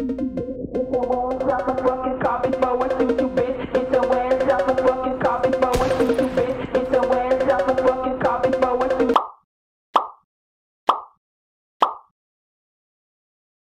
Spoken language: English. It's a whole lot of fucking copies, but what you do, baby?